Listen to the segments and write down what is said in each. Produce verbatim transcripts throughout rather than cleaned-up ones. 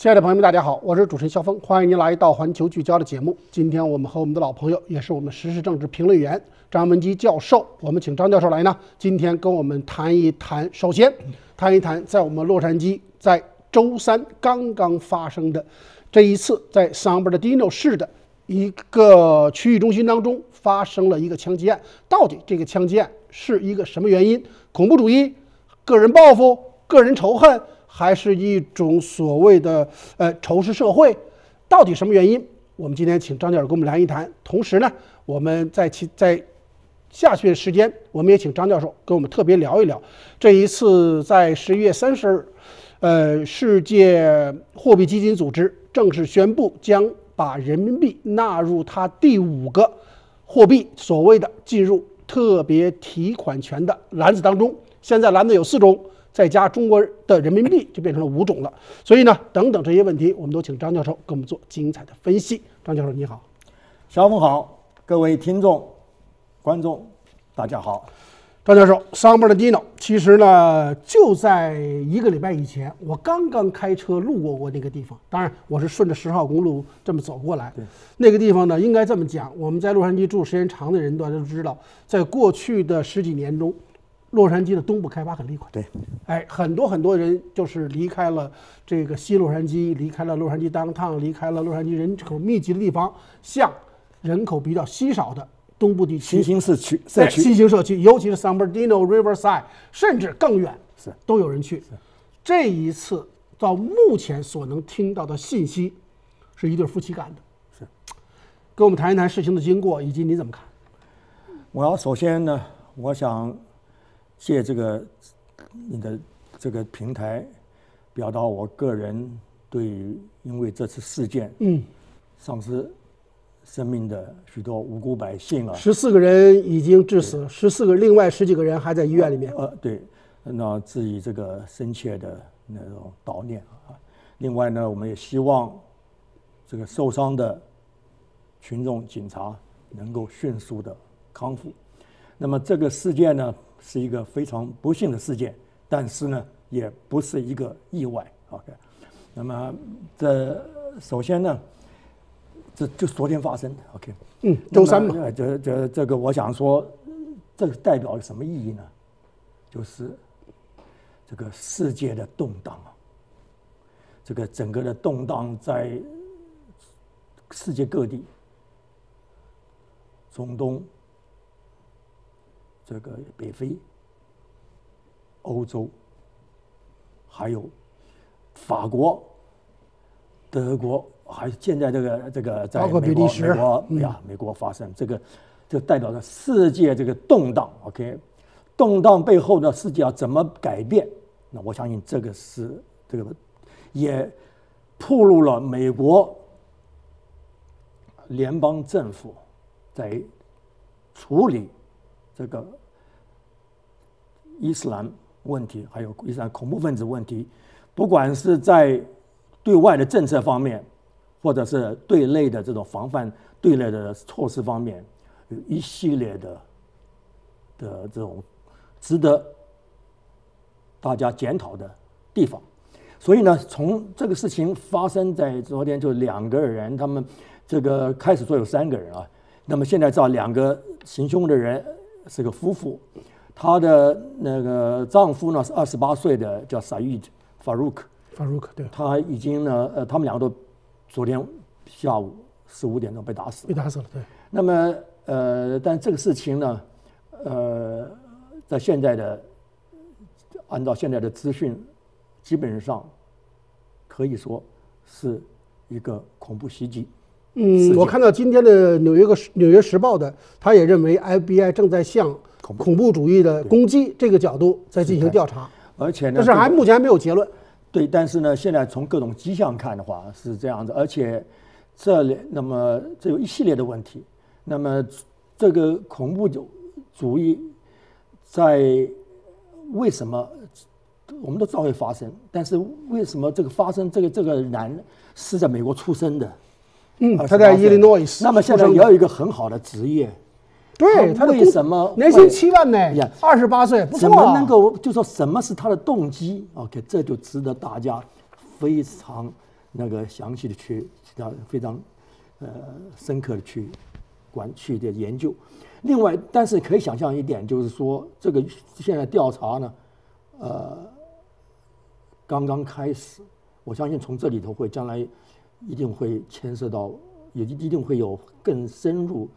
亲爱的朋友们，大家好，我是主持人肖峰，欢迎您来到《环球聚焦》的节目。今天我们和我们的老朋友，也是我们时事政治评论员张文基教授，我们请张教授来呢，今天跟我们谈一谈，首先谈一谈在我们洛杉矶在周三刚刚发生的这一次在 San Bernardino 市的一个区域中心当中发生了一个枪击案，到底这个枪击案是一个什么原因？恐怖主义、个人报复、个人仇恨？还是一种所谓的呃仇视社会，到底什么原因？我们今天请张教授跟我们谈一谈。同时呢，我们在其在下去的时间，我们也请张教授跟我们特别聊一聊这一次在十一月三十日，呃，世界货币基金组织正式宣布将把人民币纳入它第五个货币，所谓的进入特别提款权的篮子当中。现在篮子有四种。再加中国的人民币就变成了五种了，所以呢，等等这些问题，我们都请张教授给我们做精彩的分析。张教授你好，小峰好，各位听众、观众，大家好。张教授 ，San Bernardino， 其实呢，就在一个礼拜以前，我刚刚开车路过过那个地方。当然，我是顺着十号公路这么走过来。那个地方呢，应该这么讲，我们在洛杉矶住时间长的人大家都知道，在过去的十几年中。洛杉矶的东部开发很厉害，对，哎，很多很多人就是离开了这个西洛杉矶，离开了洛杉矶 downtown， 离开了洛杉矶人口密集的地方，向人口比较稀少的东部地区新兴社区、社区、新兴社区，尤其是 San Bernardino、Riverside， 甚至更远是都有人去。这一次到目前所能听到的信息，是一对夫妻干的，是，跟我们谈一谈事情的经过以及你怎么看？我要首先呢，我想。借这个你的这个平台，表达我个人对于因为这次事件，嗯，丧失生命的许多无辜百姓啊，十四个人已经致死，十四个另外十几个人还在医院里面。呃，对，那致以这个深切的那种悼念啊。另外呢，我们也希望这个受伤的群众警察能够迅速的康复。那么这个事件呢？是一个非常不幸的事件，但是呢，也不是一个意外。OK， 那么这首先呢，这就是昨天发生的。OK， 嗯，周三嘛。这这这个，我想说，这个代表什么意义呢？就是这个世界的动荡啊，这个整个的动荡在世界各地，中东。这个北非、欧洲，还有法国、德国，还现在这个这个在美国、美国呀，美国发生这个，就代表着世界这个动荡。OK， 动荡背后的世界要怎么改变？那我相信这个是这个也暴露了美国联邦政府在处理。这个伊斯兰问题，还有伊斯兰恐怖分子问题，不管是在对外的政策方面，或者是对内的这种防范、对内的措施方面，有一系列的的这种值得大家检讨的地方。所以呢，从这个事情发生在昨天，就两个人，他们这个开始说有三个人啊，那么现在找两个行凶的人。是个夫妇，她的那个丈夫呢是二十八岁的，叫 Saeed Farouk。Farouk 对，他已经呢，呃，他们两个都昨天下午四五点钟被打死了。被打死了，对。那么，呃，但这个事情呢，呃，在现在的按照现在的资讯，基本上可以说是一个恐怖袭击。嗯，我看到今天的纽约个《纽约时报》的，他也认为 F B I 正在向恐怖主义的攻击这个角度在进行调查，而且呢，但是还目前还没有结论。对，但是呢，现在从各种迹象看的话是这样子，而且这里那么这有一系列的问题。那么这个恐怖主义在为什么我们都知道会发生，但是为什么这个发生这个这个男是在美国出生的？嗯，他在伊利诺伊斯。那么现在也有一个很好的职业，对，他为什么年薪七万呢？二十八岁，不错啊。怎么能够就说什么是他的动机 ？OK， 这就值得大家非常那个详细的去非常呃深刻的去管去的研究。另外，但是可以想象一点，就是说这个现在调查呢，呃，刚刚开始。我相信从这里头会将来一定会牵涉到，也一定会有更深入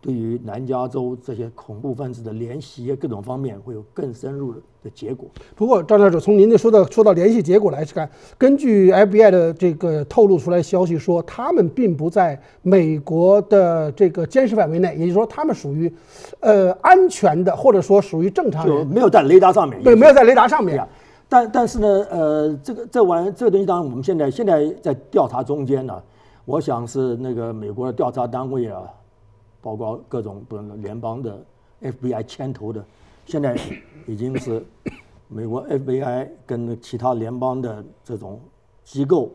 对于南加州这些恐怖分子的联系各种方面会有更深入的结果。不过，张教授，从您的说到说到联系结果来看，根据 F B I 的这个透露出来消息说，他们并不在美国的这个监视范围内，也就是说，他们属于呃安全的，或者说属于正常人，没有在雷达上面。对，没有在雷达上面。但但是呢，呃，这个这玩这个东西，当然我们现在现在在调查中间呢、啊，我想是那个美国的调查单位啊，包括各种不联邦的 F B I 牵头的，现在已经是美国 F B I 跟其他联邦的这种机构、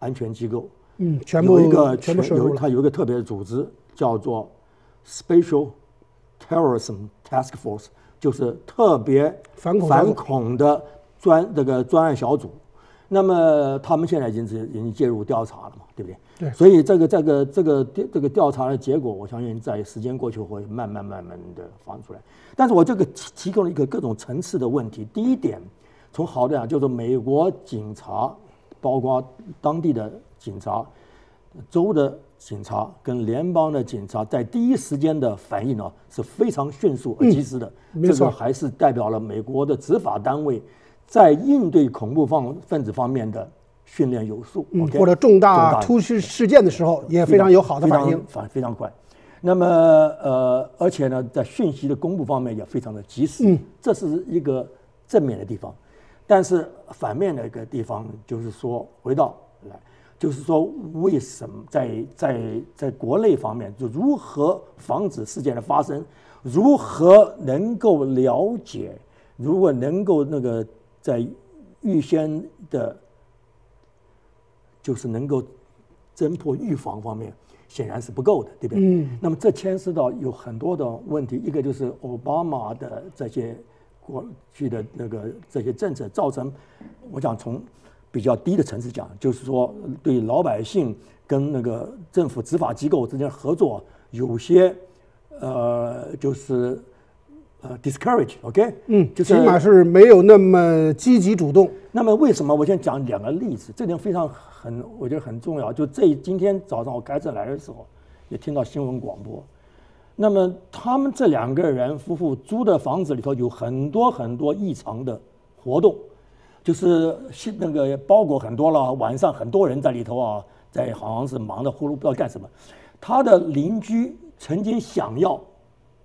安全机构，嗯，全部有一个全有它有一个特别的组织叫做 Special Terrorism Task Force， 就是特别反恐反恐的。专这个专案小组，那么他们现在已经是已经介入调查了嘛，对不对？对。所以这个这个这个这个调查的结果，我相信在时间过去会慢慢慢慢的放出来。但是我这个提供了一个各种层次的问题。第一点，从好的讲，就是美国警察，包括当地的警察、州的警察跟联邦的警察，在第一时间的反应呢是非常迅速而及时的。嗯、这个还是代表了美国的执法单位。在应对恐怖分子方面的训练有素，嗯、或者重大突袭事件的时候也非常有好的反应，反非常快。那么呃，而且呢，在讯息的公布方面也非常的及时，嗯、这是一个正面的地方。但是反面的一个地方就是说，回到来，就是说为什么在在在国内方面就如何防止事件的发生，如何能够了解，如果能够那个。在预先的，就是能够侦破预防方面，显然是不够的，对不对？嗯。那么这牵涉到有很多的问题，一个就是奥巴马的这些过去的那个这些政策造成，我想从比较低的层次讲，就是说对老百姓跟那个政府执法机构之间合作有些呃就是。呃、uh, discourage，OK，、okay? 嗯，就是起码是没有那么积极主动。那么为什么？我先讲两个例子，这点非常很，我觉得很重要。就这今天早上我开车来的时候，也听到新闻广播。那么他们这两个人夫妇租的房子里头有很多很多异常的活动，就是那个包裹很多了，晚上很多人在里头啊，在好像是忙得呼噜不知道干什么。他的邻居曾经想要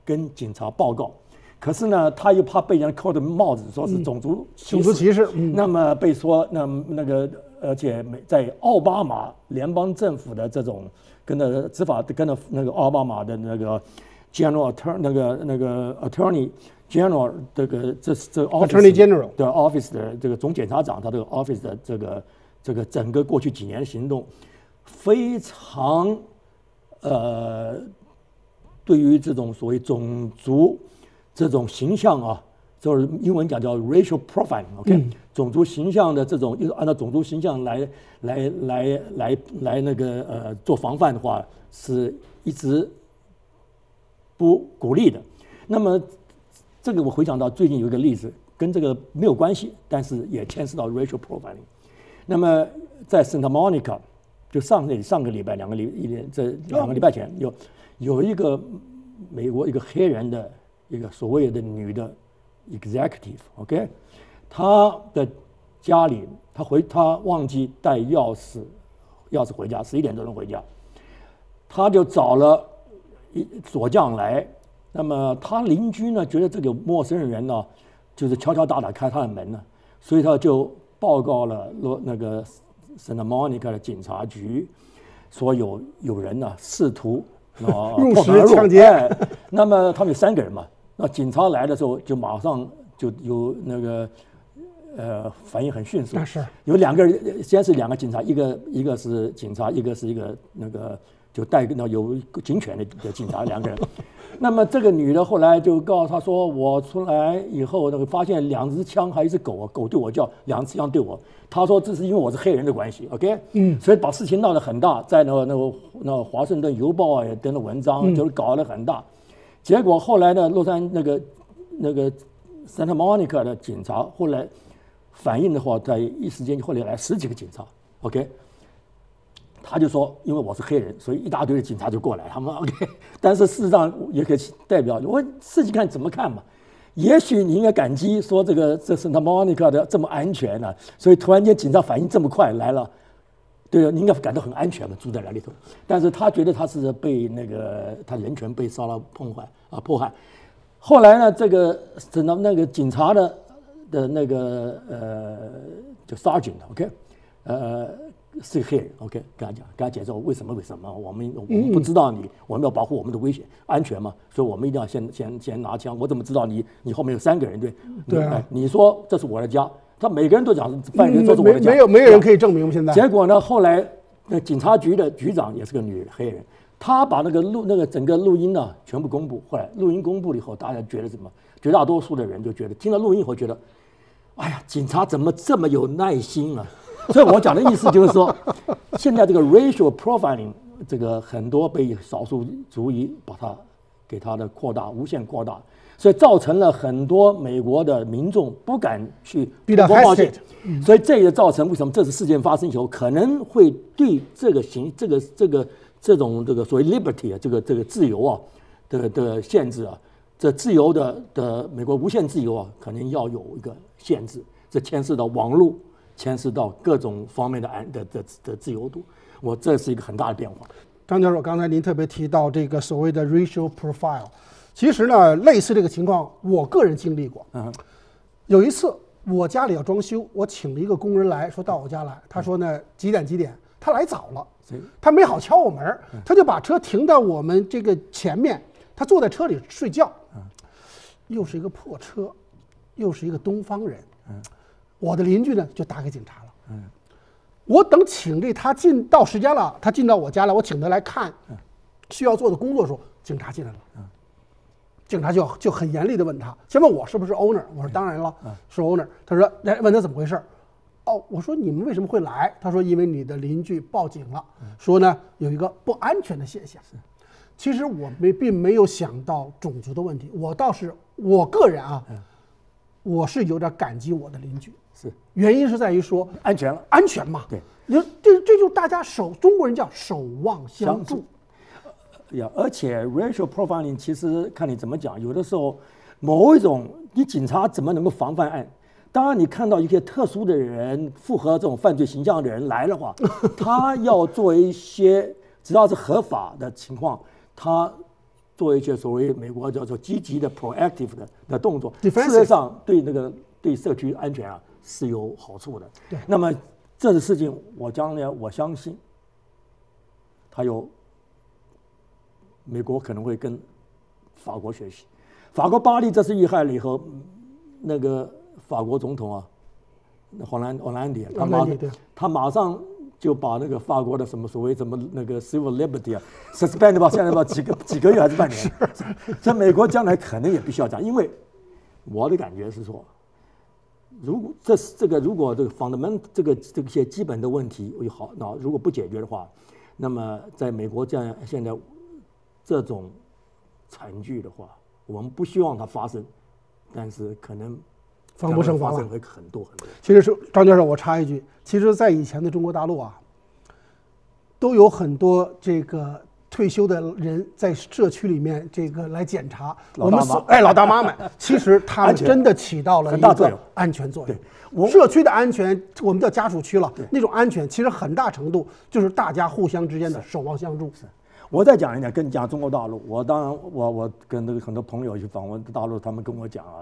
跟警察报告。可是呢，他又怕被人扣的帽子，说是种族歧视。嗯、种族歧视，嗯、那么被说那那个，而且在奥巴马联邦政府的这种跟着执法跟着那个奥巴马的那个 general attorney 那个那个 attorney general 这个这这 attorney general 的 office 的这个总检察长，他这个 office 的这个这个整个过去几年的行动，非常呃，对于这种所谓种族。这种形象啊，就是英文讲叫 racial profiling，OK，、okay? 嗯、种族形象的这种，就是按照种族形象来来来来来那个呃做防范的话，是一直不鼓励的。那么这个我回想到最近有一个例子，跟这个没有关系，但是也牵涉到 racial profiling。那么在 Santa Monica， 就上个上个礼拜两个礼一这两个礼拜前有有一个美国一个黑人的。一个所谓的女的 executive，OK， 她的家里，她回她忘记带钥匙，钥匙回家，十一点多钟回家，她就找了一锁匠来。那么她邻居呢，觉得这个陌生人呢，就是敲敲打打开她的门呢，所以她就报告了那个 Santa Monica 的警察局，说有有人呢试图。用石抢劫、哎，那么他们有三个人嘛？那警察来的时候就马上就有那个呃反应很迅速。那是有两个人，先是两个警察，一个一个是警察，一个是一个那个就带那有警犬的警察两个人。那么这个女的后来就告诉他说，我出来以后那个发现两只枪还有一只狗，狗对我叫，两只枪对我。他说这是因为我是黑人的关系 ，OK， 嗯，所以把事情闹得很大，在那个那个那个华盛顿邮报啊等等文章就是搞得很大。嗯、结果后来呢，洛杉那个那个 Santa Monica 的警察后来反应的话，在一时间后来来十几个警察 ，OK。 他就说，因为我是黑人，所以一大堆的警察就过来。他们 OK， 但是事实上也可以代表我自己看怎么看嘛。也许你应该感激说这个这 Santa Monica 的这么安全呢、啊，所以突然间警察反应这么快来了，对，你应该感到很安全嘛，住在那里头。但是他觉得他是被那个他人权被骚扰碰坏啊迫害。后来呢，这个等到那个警察的的那个呃就 Sergeant OK， 呃。是黑人 ，OK， 跟他讲，跟他解释为什么为什么我们我们不知道你，我们要保护我们的危险安全嘛，所以我们一定要先先先拿枪。我怎么知道你你后面有三个人对？对啊，你说这是我的家，他每个人都讲犯人说是我的家，没有没有人可以证明现在。结果呢，后来那警察局的局长也是个女黑人，她把那个录那个整个录音呢全部公布，后来录音公布了以后，大家觉得什么？绝大多数的人就觉得听了录音以后觉得，哎呀，警察怎么这么有耐心啊？ 所以我讲的意思就是说，现在这个 racial profiling 这个很多被少数族裔把它给它的扩大，无限扩大，所以造成了很多美国的民众不敢去通风报信，所以这也造成为什么这次事件发生以后，可能会对这个行这个这个这种这个所谓 liberty 啊，这个这个自由啊，这个这个限制啊，这自由的的美国无限自由啊，可能要有一个限制，这牵涉到网络。 牵涉到各种方面的安的的的自由度，我这是一个很大的变化。张教授，刚才您特别提到这个所谓的 racial profile， 其实呢，类似这个情况，我个人经历过。嗯，有一次我家里要装修，我请了一个工人来说到我家来，他说呢几点几点，他来早了，他没好敲我门，他就把车停到我们这个前面，他坐在车里睡觉。又是一个破车，又是一个东方人。嗯。 我的邻居呢，就打给警察了。嗯，我等请这他进到时间了，他进到我家来，我请他来看需要做的工作的时候，警察进来了。嗯，警察就就很严厉的问他，先问我是不是 owner， 我说当然了，是 owner。他说来问他怎么回事，哦，我说你们为什么会来？他说因为你的邻居报警了，说呢有一个不安全的现象。其实我没并没有想到种族的问题，我倒是我个人啊，我是有点感激我的邻居。 是，原因是在于说安全了，安全嘛。对，你说这这就大家守中国人叫守望相助。呀，而且 racial profiling 其实看你怎么讲，有的时候某一种你警察怎么能够防范案？当然，你看到一些特殊的人符合这种犯罪形象的人来的话，他要做一些只要是合法的情况，他。 做一些所谓美国叫做积极的 proactive 的的动作，事实上对那个对社区安全啊是有好处的。对，那么这个事情，我将来我相信，它有美国可能会跟法国学习。法国巴黎这次遇害了以后，那个法国总统啊，黄兰黄兰迪，他马他马上。 就把那个法国的什么所谓什么那个 civil liberty 啊 ，suspend 吧，现在吧几个几个月还是半年？在美国将来可能也必须要讲，因为我的感觉是说，如果这这个如果这个 fundamental 这个这些基本的问题有好，那如果不解决的话，那么在美国这样现在这种惨剧的话，我们不希望它发生，但是可能。 防不胜防了，会很多很多。其实是张教授，我插一句，其实，在以前的中国大陆啊，都有很多这个退休的人在社区里面这个来检查。我们哎，老大妈们，其实他们真的起到了一个安全作用。对，社区的安全，我们叫家属区了，那种安全其实很大程度就是大家互相之间的守望相助。 我再讲一讲，跟你讲中国大陆，我当然我我跟那个很多朋友去访问大陆，他们跟我讲啊。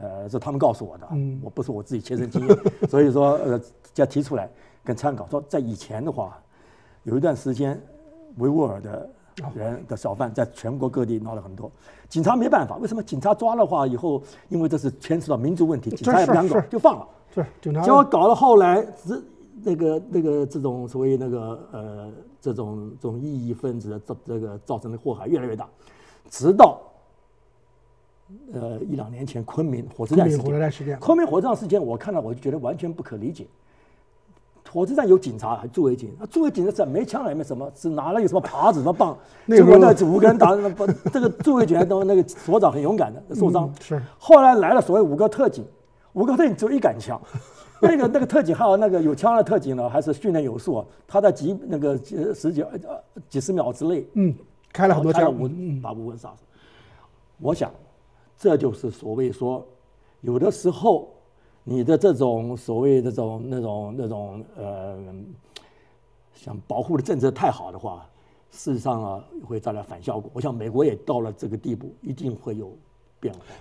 呃，是他们告诉我的，嗯、我不是我自己切身经验，所以说呃，要提出来跟参考。说在以前的话，有一段时间，维吾尔的人的小贩在全国各地闹了很多，警察没办法，为什么？警察抓了话以后，因为这是牵涉到民族问题，警察也不敢搞，就放了。对，警察。结果搞到后来，那个那个这种所谓那个呃这种这种异议分子的造这个造成的祸害越来越大，直到呃一两年前昆明火车站事件。昆明火车站事件，昆明火车站事件，我看到我就觉得完全不可理解。火车站有警察，还驻卫警，驻卫警的站没枪也没什么，只拿了有什么耙子、什么棒，结果那五个人打，这个驻卫警都那个所长很勇敢的受伤。嗯、是。后来来了所谓五个特警，五个特警只有一杆枪。那个那个特警还有那个有枪的特警呢，还是训练有素啊。他在几那个十几几十秒之内，嗯，开了很多枪，把五人杀死。我想，这就是所谓说，有的时候你的这种所谓这种那种那种呃，想保护的政策太好的话，事实上啊会带来反效果。我想美国也到了这个地步，一定会有。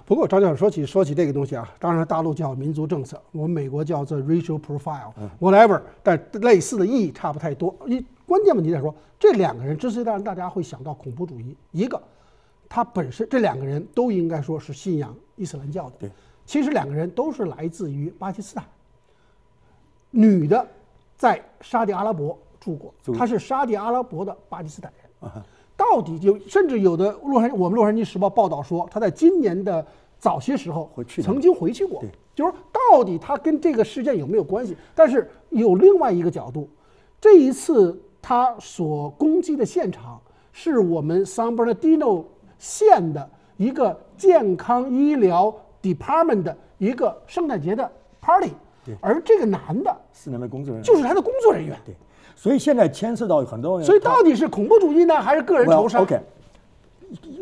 不过赵教授说起说起这个东西啊，当然大陆叫民族政策，我们美国叫做 racial profile whatever， 但类似的意义差不太多。一关键问题在说，这两个人之所以让大家会想到恐怖主义，一个他本身这两个人都应该说是信仰伊斯兰教的，其实两个人都是来自于巴基斯坦，女的在沙地阿拉伯住过，她是沙地阿拉伯的巴基斯坦人。啊到底有，甚至有的洛杉矶，我们洛杉矶时报报道说，他在今年的早些时候曾经回去过，就是说到底他跟这个事件有没有关系？但是有另外一个角度，这一次他所攻击的现场是我们 San Bernardino 县的一个健康医疗 department 的一个圣诞节的 party， 而这个男的是他的工作人员，就是他的工作人员。所以现在牵涉到很多人，所以到底是恐怖主义呢，还是个人仇杀 ？OK，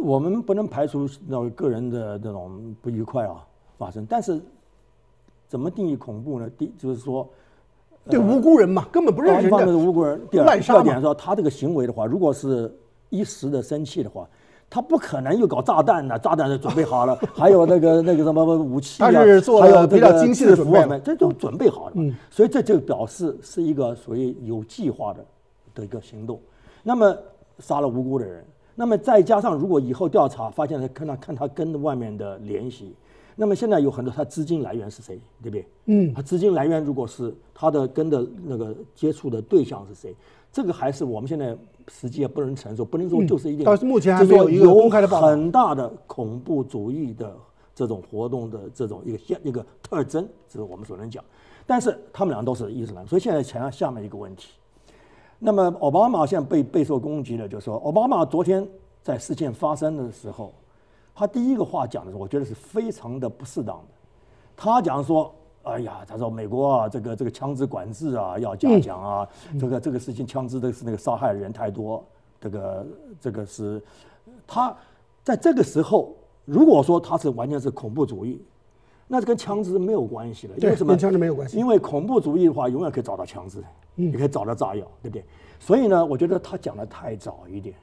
我们不能排除那个人的这种不愉快啊发生，但是怎么定义恐怖呢？第就是说，对无辜人嘛，根本不认识人的无辜人。第二点说，他这个行为的话，如果是一时的生气的话，他不可能又搞炸弹的，炸弹是准备好了，还有那个那个什么武器啊，他是做了比较精细的准备，这都准备好了。嗯，所以这就表示是一个所谓有计划的的一个行动。那么杀了无辜的人，那么再加上如果以后调查发现他看他看他跟外面的联系，那么现在有很多他资金来源是谁，对不对？嗯，他资金来源如果是他的跟的那个接触的对象是谁？这个还是我们现在实际也不能承受，不能说就是一定。但是目前还没有一个公开的报道。很大的恐怖主义的这种活动的这种一个现一个特征，这是我们所能讲。但是他们俩都是伊斯兰，所以现在讲下面一个问题。那么奥巴马现在被备受攻击的，就是说奥巴马昨天在事件发生的时候，他第一个话讲的是，我觉得是非常的不适当的。他讲说。哎呀，他说美国啊，这个这个枪支管制啊要加强啊，嗯、这个这个事情枪支的是那个杀害人太多，这个这个是，他在这个时候如果说他是完全是恐怖主义，那跟枪支没有关系了，因为什么？跟枪支没有关系，因为恐怖主义的话永远可以找到枪支，嗯、也可以找到炸药，对不对？所以呢，我觉得他讲的太早一点，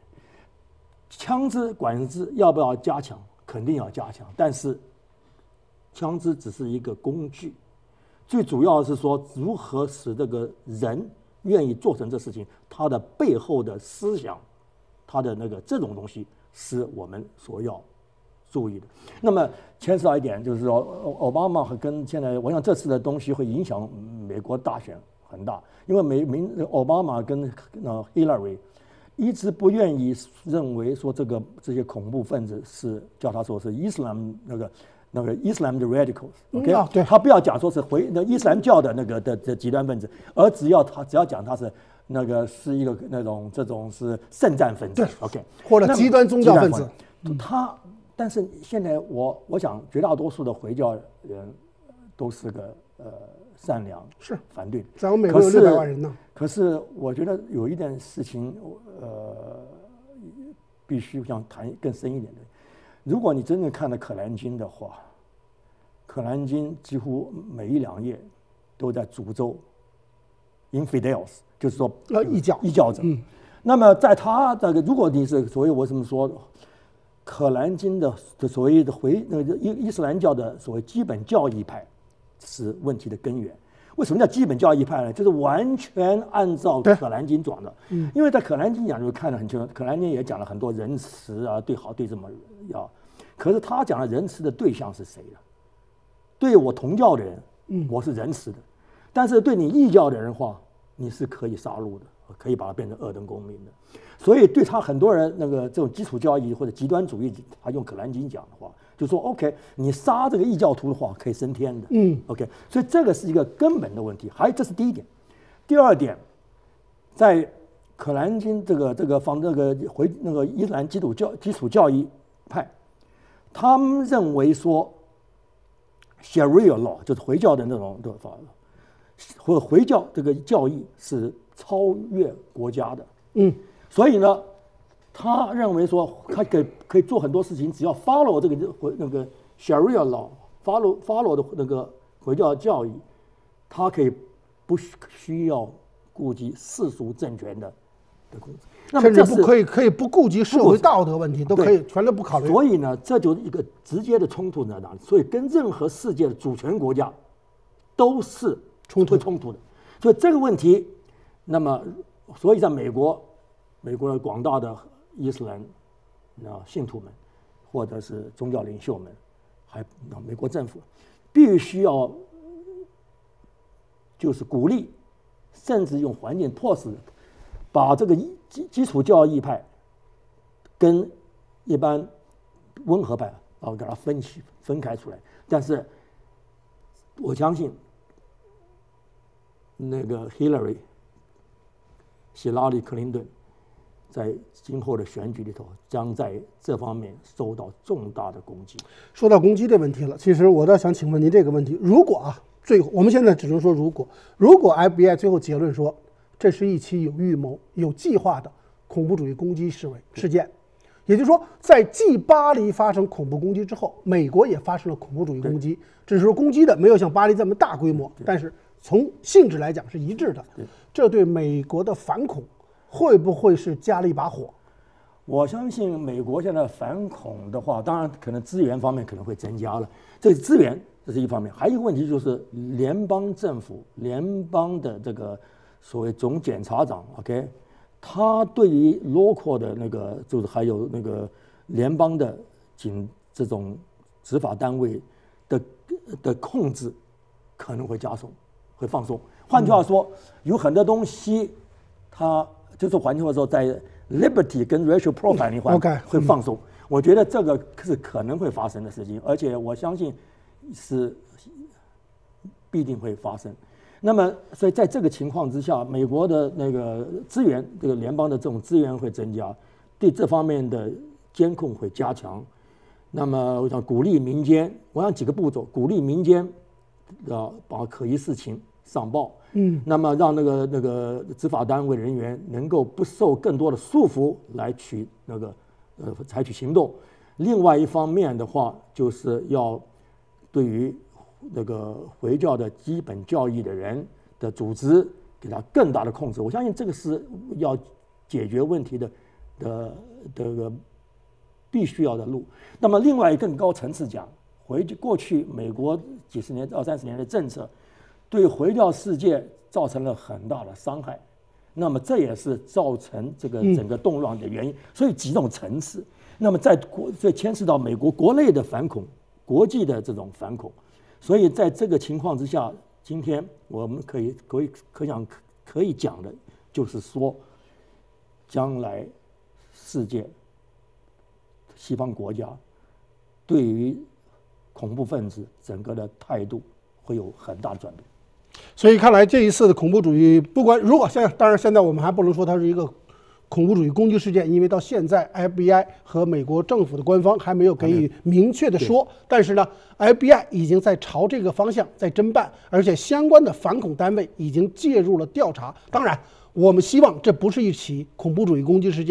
枪支管制要不要加强？肯定要加强，但是枪支只是一个工具。最主要是说如何使这个人愿意做成这事情，他的背后的思想，他的那个这种东西是我们所要注意的。那么牵涉到一点就是说，奥巴马跟现在，我想这次的东西会影响美国大选很大，因为美民奥巴马跟呃 Hillary 一直不愿意认为说这个这些恐怖分子是叫他说是伊斯兰那个。那个伊斯兰的 radicals，OK，、okay? 嗯哦、他不要讲说是回那伊斯兰教的那个的的极端分子，而只要他只要讲他是那个是一个那种这种是圣战分子 ，OK， 或者极端宗教分子。嗯、他但是现在我我想绝大多数的回教人都是个呃善良是反对的。在我们美国有六百万人呢。可是我觉得有一件事情呃必须想谈更深一点的。如果你真正看了《可兰经》的话，《可兰经》几乎每一两页都在诅咒 infidels， 就是说异教异教者。嗯、那么在他这个，如果你是所谓我怎么说，《可兰经》的的所谓的回那个伊伊斯兰教的所谓基本教义派是问题的根源。为什么叫基本教义派呢？就是完全按照《可兰经》讲的，嗯、因为在《可兰经》讲就看得很清楚，《可兰经》也讲了很多仁慈啊，对好对什么啊，可是他讲的仁慈的对象是谁呢？对我同教的人，我是仁慈的，嗯、但是对你异教的人的话，你是可以杀戮的，可以把它变成二等公民的。所以对他很多人那个这种基础教义或者极端主义，他用《可兰经》讲的话，就说 OK， 你杀这个异教徒的话可以升天的。嗯 ，OK， 所以这个是一个根本的问题。还这是第一点，第二点，在《可兰经》这个这个方那个回那个伊斯兰基础教基础教义派，他们认为说 Sharia law 就是回教的那种法律。 或者回教这个教义是超越国家的，嗯，所以呢，他认为说他可以可以做很多事情，只要 follow 这个回那个 Sharia law follow follow 的那个回教教义，他可以不需要顾及世俗政权的的控制，那么这是甚至不可以可以不顾及社会道德问题，都可以全都不考虑。所以呢，这就是一个直接的冲突在哪里？所以跟任何世界的主权国家都是。 冲突冲突的，所以这个问题，那么所以在美国，美国的广大的伊斯兰啊信徒们，或者是宗教领袖们，还美国政府，必须要就是鼓励，甚至用环境迫使，把这个基基础教义派跟一般温和派啊给它分析分开出来。但是我相信。 那个 Hillary， 希拉里克林顿，在今后的选举里头，将在这方面受到重大的攻击。说到攻击的问题了，其实我倒想请问您这个问题：如果啊，最我们现在只能说如果，如果 F B I 最后结论说这是一起有预谋、有计划的恐怖主义攻击示威事件，也就是说，在继巴黎发生恐怖攻击之后，美国也发生了恐怖主义攻击，只是攻击的没有像巴黎这么大规模，但是。 从性质来讲是一致的，这对美国的反恐会不会是加了一把火？我相信美国现在反恐的话，当然可能资源方面可能会增加了，这是资源，这是一方面。还有一个问题就是联邦政府、联邦的这个所谓总检察长 ，OK， 他对于 local 的那个就是还有那个联邦的警这种执法单位的的控制可能会加重。 会放松。换句话说，有很多东西，它就是换句话说，在 liberty 跟 racial profiling 环会放松。我觉得这个是可能会发生的事情，而且我相信是必定会发生。那么，所以在这个情况之下，美国的那个资源，这个联邦的这种资源会增加，对这方面的监控会加强。那么，我想鼓励民间，我想几个步骤，鼓励民间啊，把可疑事情。 上报，嗯，那么让那个那个执法单位人员能够不受更多的束缚来取那个呃采取行动。另外一方面的话，就是要对于那个回教的基本教义的人的组织给他更大的控制。我相信这个是要解决问题的的这个必须要的路。那么另外更高层次讲，回去过去美国几十年二三十年的政策。 对回教世界造成了很大的伤害，那么这也是造成这个整个动乱的原因。所以几种层次，那么在国这牵涉到美国国内的反恐、国际的这种反恐，所以在这个情况之下，今天我们可以可以可想可以讲的就是说，将来世界西方国家对于恐怖分子整个的态度会有很大的转变。 所以看来这一次的恐怖主义，不管如果现在，当然现在我们还不能说它是一个恐怖主义攻击事件，因为到现在 F B I 和美国政府的官方还没有给予明确的说。但是呢 ，F B I 已经在朝这个方向在侦办，而且相关的反恐单位已经介入了调查。当然，我们希望这不是一起恐怖主义攻击事件。